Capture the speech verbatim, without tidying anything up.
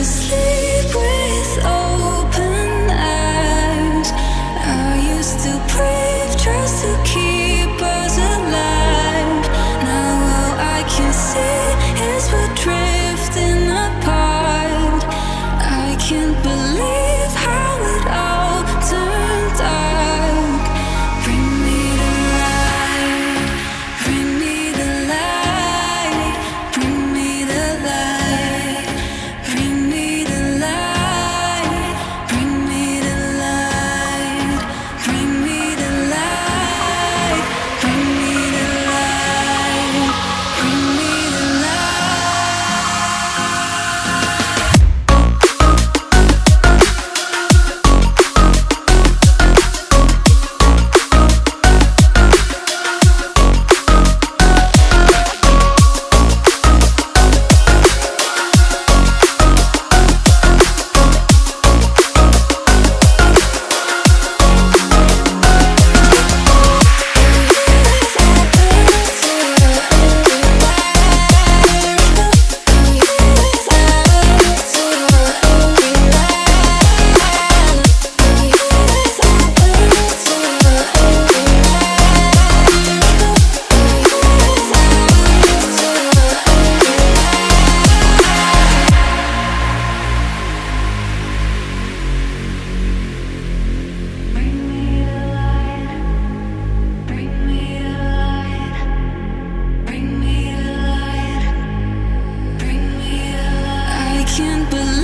Can't believe